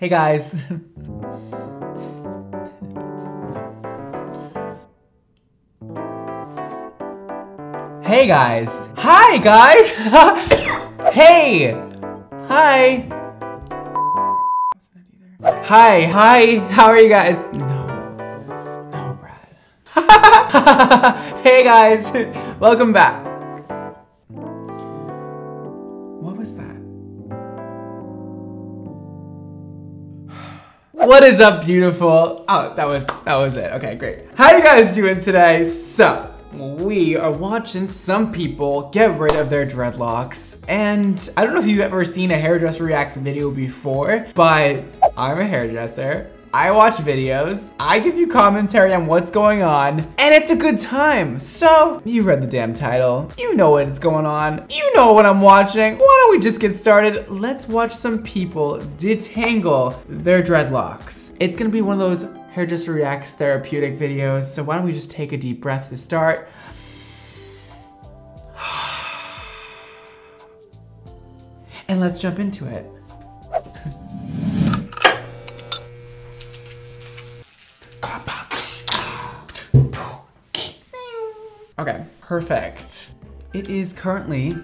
Hey guys. Hey guys. Hi guys. Hey. Hi. Hi. Hi. How are you guys? No. No, Brad. Hey guys. Welcome back. What was that? What is up, beautiful? Oh, that was it. Okay, great. How you guys doing today? So, we are watching some people get rid of their dreadlocks, and I don't know if you've ever seen a hairdresser reaction video before, but I'm a hairdresser. I watch videos, I give you commentary on what's going on, and it's a good time. So, you read the damn title, you know what's going on, you know what I'm watching. Why don't we just get started? Let's watch some people detangle their dreadlocks. It's gonna be one of those hairdresser reacts therapeutic videos, so why don't we just take a deep breath to start. And let's jump into it. Okay, perfect. It is currently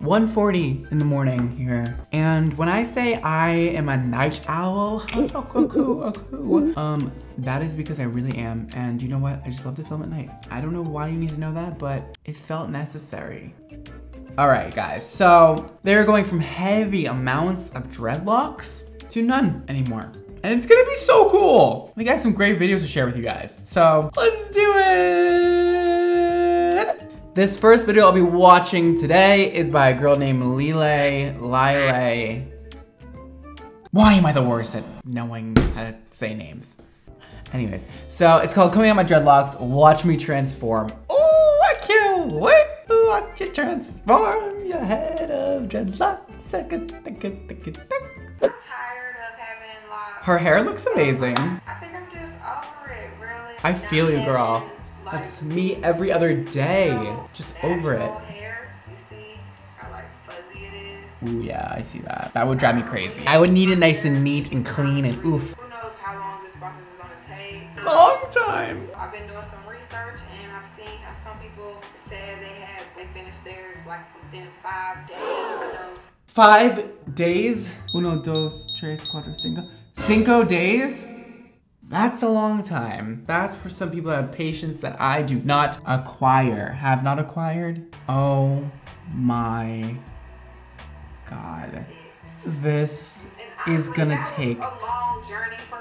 1:40 in the morning here. And when I say I am a night owl, that is because I really am. And you know what? I just love to film at night. I don't know why you need to know that, but it felt necessary. All right, guys. So they're going from heavy amounts of dreadlocks to none anymore. And it's gonna be so cool. We got some great videos to share with you guys. So let's do it. This first video I'll be watching today is by a girl named LiaLeigh. Why am I the worst at knowing how to say names? Anyways, so it's called Coming Out My Dreadlocks, Watch Me Transform. Oh, I can't wait to watch you transform your head of dreadlocks. Her hair looks amazing. I think I'm just over it, really. I feel you, girl. That's me every other day. Just over it. Hair, you see how like fuzzy it is? Ooh, yeah, I see that. That would drive me crazy. I would need it nice and neat and clean and oof. Who knows how long this process is gonna take? Long time. I've been doing some research and I've seen how some people said they finished theirs like within 5 days. Who knows? 5 days? Uno, dos, tres, cuatro, cinco. 5 days? That's a long time. That's for some people that have patience that I do not acquire. Have not acquired? Oh my God. This is gonna take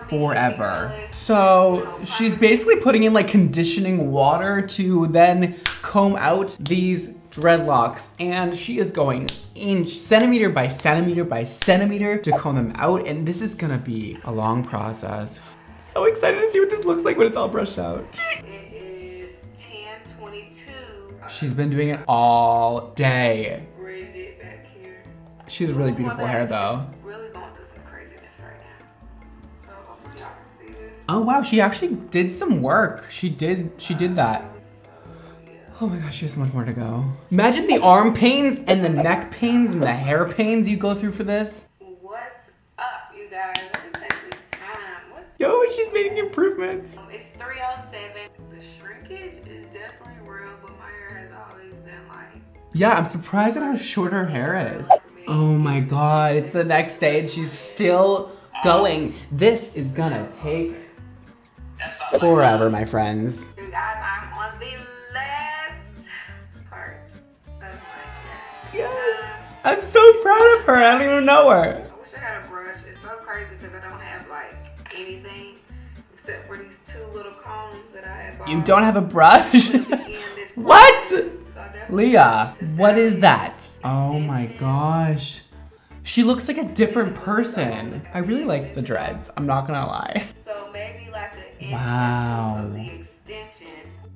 forever. So she's basically putting in like conditioning water to then comb out these dreadlocks, and she is going inch, centimeter by centimeter by centimeter to comb them out, and this is gonna be a long process. I'm so excited to see what this looks like when it's all brushed out. It is 10:22. She's been doing it all day. Braided back here. She has really beautiful hair though. Really going through some craziness right now. So hopefully y'all can see this. Oh wow, she actually did some work. She did that. Oh my gosh, she has so much more to go. Imagine the arm pains and the neck pains and the hair pains you go through for this. What's up, you guys? I'm just taking this time. Yo, she's making improvements. It's 3:07. The shrinkage is definitely real, but my hair has always been like... Yeah, I'm surprised at how short her hair is. Oh my God, it's the next day and she's still going. This is gonna take forever, my friends. You guys, I'm on the yes! I'm so proud of her, I don't even know her. I wish I had a brush. It's so crazy because I don't have like anything except for these two little combs that I have bought. You don't have a brush? What? So Leah, what is that? Oh my gosh. She looks like a different person. I really liked the dreads, I'm not gonna lie. So maybe like an wow. Of the extension.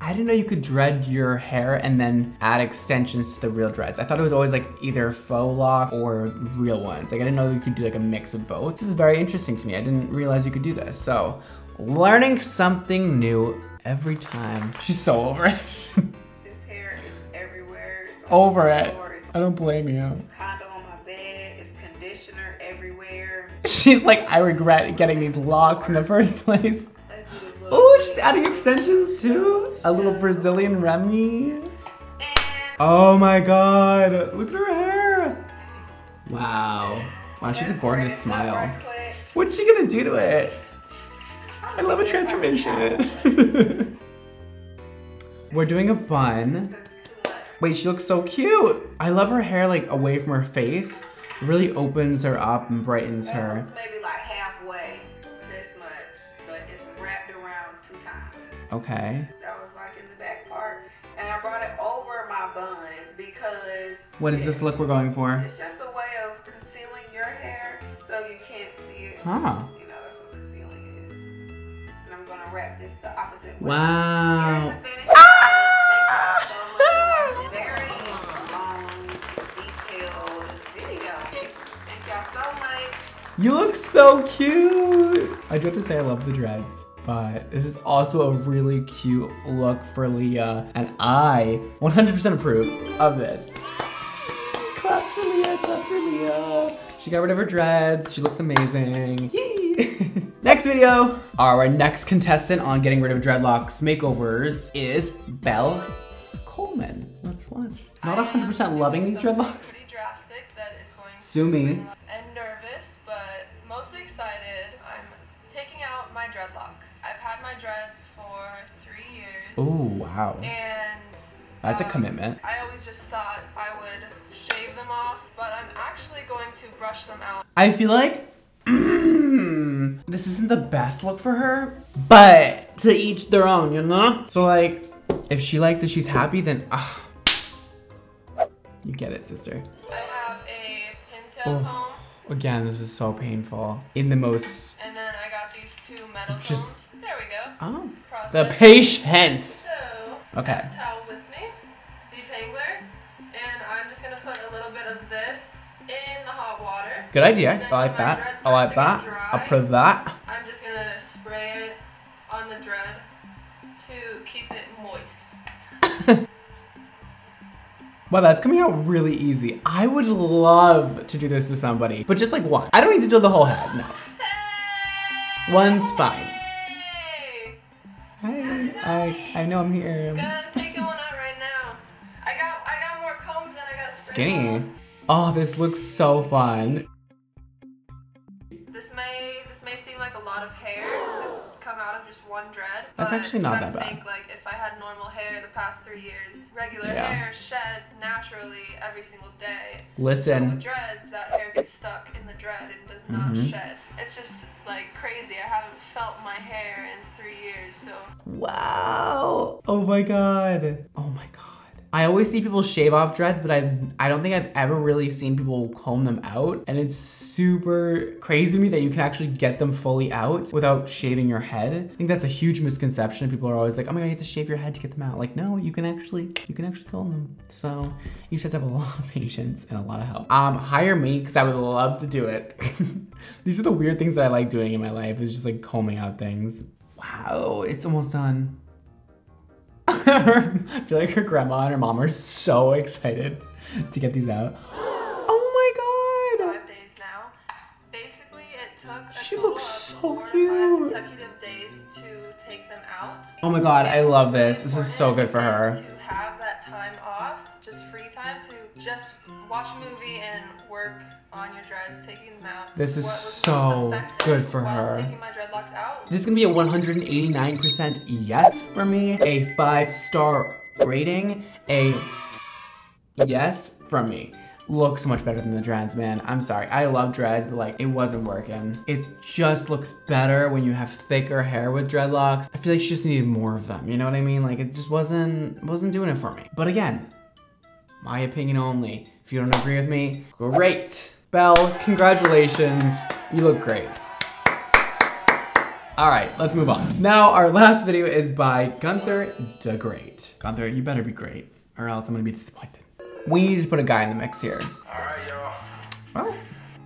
I didn't know you could dread your hair and then add extensions to the real dreads. I thought it was always like either faux lock or real ones. Like I didn't know you could do like a mix of both. This is very interesting to me. I didn't realize you could do this. So learning something new every time. She's so over it. This hair is everywhere. It's over it. I don't blame you. It's condo on my bed. It's conditioner everywhere. She's like, I regret getting these locks in the first place. Oh, she's adding extensions too. A little Brazilian Remy. Oh my God, look at her hair. Wow. Wow, she's a gorgeous smile. What's she gonna do to it? I love a transformation. We're doing a bun. Wait, she looks so cute. I love her hair like away from her face. It really opens her up and brightens her. It's maybe like halfway this much, but it's wrapped around 2 times. Okay. That was like in the back part. And I brought it over my bun because... What is this look we're going for? It's just a way of concealing your hair so you can't see it. Huh. You know, that's what concealing is. And I'm gonna wrap this the opposite way. Wow. You look so cute! I do have to say I love the dreads, but this is also a really cute look for Leah, and I 100% approve of this. Claps for Leah, claps for Leah. She got rid of her dreads, she looks amazing. Yee! Next video! Our next contestant on getting rid of dreadlocks makeovers is Belle Coleman. Let's watch. Not 100% loving these dreadlocks. Pretty drastic that is going to Sue me. And nervous, but mostly excited. I'm taking out my dreadlocks. I've had my dreads for 3 years. Oh, wow. And that's a commitment. I always just thought I would shave them off, but I'm actually going to brush them out. I feel like this isn't the best look for her, but to each their own, you know? So like, if she likes it, she's happy, then you get it, sister. I have a pintail comb. Again, this is so painful. In the most... And then I got these 2 metal combs. There we go. Oh. Process. The patience. So, okay. I have a towel with me. Detangler. And I'm just going to put a little bit of this in the hot water. Good idea. I like that. I like that. I approve that. I'm just going to spray it on the dread to keep it moist. Wow, that's coming out really easy. I would love to do this to somebody, but just like one. I don't need to do the whole head, no. Hey! One's fine. Hey! Hi, I know I'm here. God, I'm taking one out right now. I got more combs than I got skinny. Oh, this looks so fun. This may seem like a lot of hair to come out of just one dread. That's actually not that bad. I think like if I had normal hair the past 3 years, regular hair sheds naturally every single day. Listen. So with dreads, that hair gets stuck in the dread and does not shed. It's just like crazy. I haven't felt my hair in 3 years, so. Wow. Oh my God. Oh my God. I always see people shave off dreads, but I don't think I've ever really seen people comb them out. And it's super crazy to me that you can actually get them fully out without shaving your head. I think that's a huge misconception. People are always like, oh my God, you have to shave your head to get them out. Like, no, you can actually comb them. So you just have to have a lot of patience and a lot of help. Hire me, because I would love to do it. These are the weird things that I like doing in my life, is just like combing out things. Wow, it's almost done. I feel like her grandma and her mom are so excited to get these out. Oh my God! 5 days now. Basically, it took a total of 4 to 5 consecutive days to take them out. Oh my God, I love this. This is so good for her. To have that time off, just free time to just watch a movie and work on your dreads, taking them out. This is so good for her. Taking my dreadlocks out. This is gonna be a 189% yes for me, a 5-star rating, a yes from me. Looks so much better than the dreads, man. I'm sorry, I love dreads, but like, it wasn't working. It just looks better when you have thicker hair with dreadlocks. I feel like she just needed more of them, you know what I mean? Like, it just wasn't doing it for me. But again, my opinion only. If you don't agree with me, great. Belle, congratulations. You look great. All right, let's move on. Now, our last video is by Gunther De Greef. Gunther, you better be great, or else I'm gonna be disappointed. We need to put a guy in the mix here. All right, y'all. Oh,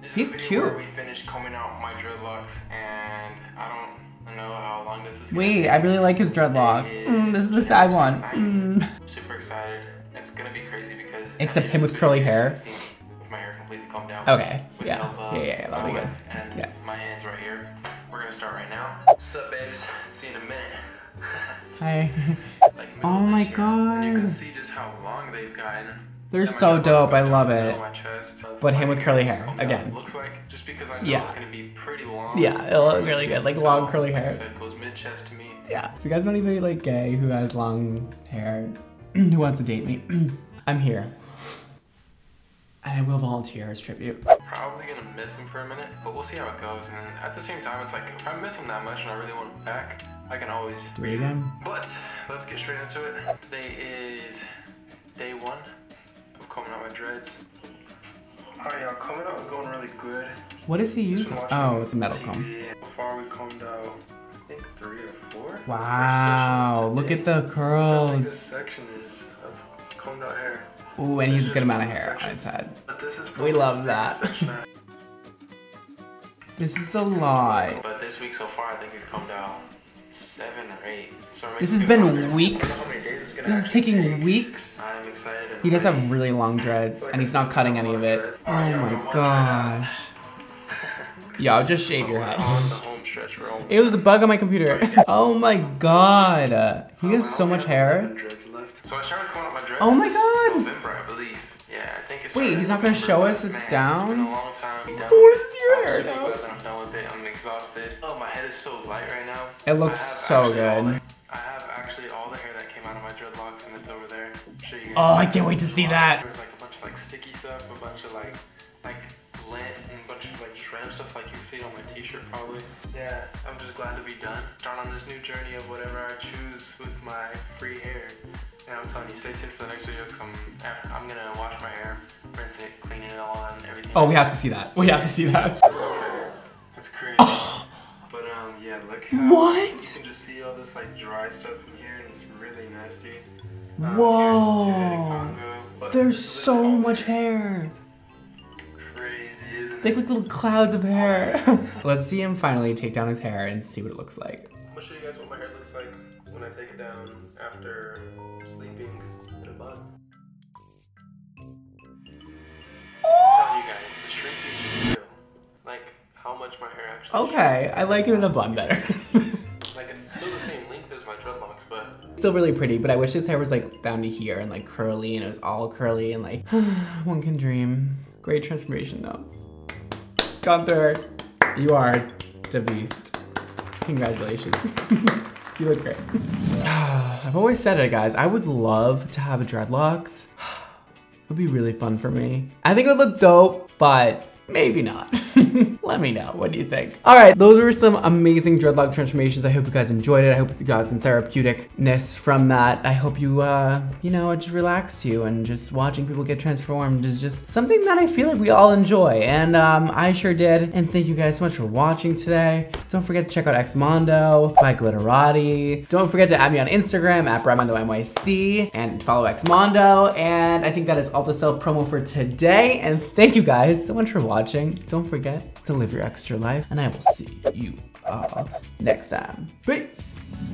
he's cute. Where we finished combing out my dreadlocks, and I don't know how long this is gonna take. I really like his dreadlocks. This is the sad one. Super excited. It's gonna be crazy because except him with curly hair. With my hair completely to come down. Okay. With yeah. The help of that'll be good. And my hand's right here. We're gonna start right now. Sup, babes? See you in a minute. Hi. Like oh my god. And you can see just how long they've gotten. They're so dope. I love it. But him with curly hair again. Looks like just because I know it's gonna be pretty long. Yeah, it'll look really good. Like long curly hair. It goes mid chest to me. Yeah. If you guys know anybody like gay who has long hair, who wants to date me, I'm here. I will volunteer as tribute. Probably gonna miss him for a minute, but we'll see how it goes. And at the same time, it's like if I miss him that much and I really want him back, I can always do it again. But let's get straight into it. Today is day one of combing out my dreads. Alright, y'all, combing out is going really good. What is he using? Oh, it's a metal comb. So far, we combed out, I think, 3 or 4. Wow! Look at the curls. I think this section is of combed out hair. Ooh, and he's a good amount of hair on his head. We love that. This is a lot. But this week so far, I think we've combed out 7 or 8. So this has been weeks. This is taking weeks. I'm excited. He does have really long dreads, and he's not cutting any of it. Oh my gosh. Yo, just shave your head. It was a bug on my computer. Oh my god. He has so much hair. So I started combing out my dreads. Oh my god! November, I believe. Yeah, I think it's. Wait, he's not gonna show us it down? It's been a long time. What is your hair now? I'm done with it. I'm exhausted. Oh, my head is so light right now. It looks so good. I have actually all the hair that came out of my dreadlocks, and it's over there. I'm sure you guys. Oh, I can't wait to see that. There's like a bunch of like sticky stuff, a bunch of like lint, and a bunch of like shrimp stuff, like you can see on my t-shirt probably. Yeah, I'm just glad to be done. Start on this new journey of whatever I choose with my free hair. And I'm telling you, stay tuned for the next video because I'm gonna wash my hair, rinse it, clean it all out and everything. Oh, we have to see that. We have to see that. That's crazy. But yeah, look how you can just see all this like dry stuff in here and it's really nasty. Whoa! There's so much hair. Crazy, isn't it? Like little clouds of hair. Let's see him finally take down his hair and see what it looks like. I'm gonna show you guys what my hair looks like when I take it down after sleeping in a bun. I'm telling you guys, the shrinkage is real. Like how much my hair actually shrinks. I like it in a bun better. Like it's still the same length as my dreadlocks, but still really pretty, but I wish his hair was like down to here and like curly and it was all curly and like one can dream. Great transformation though. Gunther, you are the beast. Congratulations. You look great. I've always said it, guys. I would love to have dreadlocks. It would be really fun for me. I think it would look dope, but maybe not. Let me know. What do you think? All right, those were some amazing dreadlock transformations. I hope you guys enjoyed it. I hope you got some therapeuticness from that. I hope you, you know, it just relaxed you, and just watching people get transformed is just something that I feel like we all enjoy. And I sure did. And thank you guys so much for watching today. Don't forget to check out Xmondo by Glitterati. Don't forget to add me on Instagram at BradmondoNYC and follow Xmondo. And I think that is all the self promo for today. And thank you guys so much for watching. Don't forget to live your extra life, and I will see you all next time. Peace!